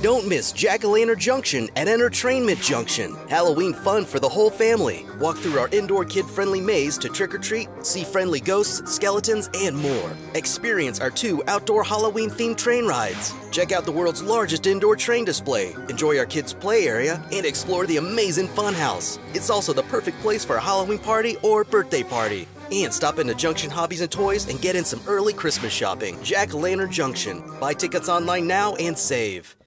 Don't miss Jack O'Lantern Junction at Entertainment Junction. Halloween fun for the whole family. Walk through our indoor kid-friendly maze to trick-or-treat, see friendly ghosts, skeletons, and more. Experience our 2 outdoor Halloween-themed train rides. Check out the world's largest indoor train display. Enjoy our kids' play area and explore the amazing funhouse. It's also the perfect place for a Halloween party or birthday party. And stop into Junction Hobbies and Toys and get in some early Christmas shopping. Jack O'Lantern Junction. Buy tickets online now and save.